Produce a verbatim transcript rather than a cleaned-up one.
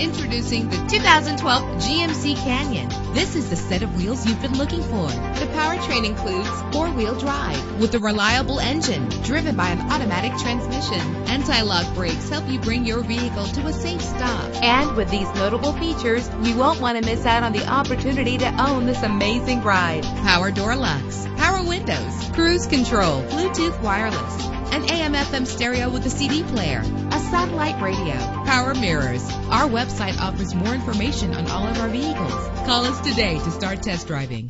Introducing the two thousand twelve G M C Canyon. This is the set of wheels you've been looking for. The powertrain includes four-wheel drive with a reliable engine driven by an automatic transmission. Anti-lock brakes help you bring your vehicle to a safe stop. And with these notable features, you won't want to miss out on the opportunity to own this amazing ride. Power door locks, power windows, cruise control, Bluetooth wireless, an A M F M stereo with a C D player, a satellite radio, power mirrors. Our website offers more information on all of our vehicles. Call us today to start test driving.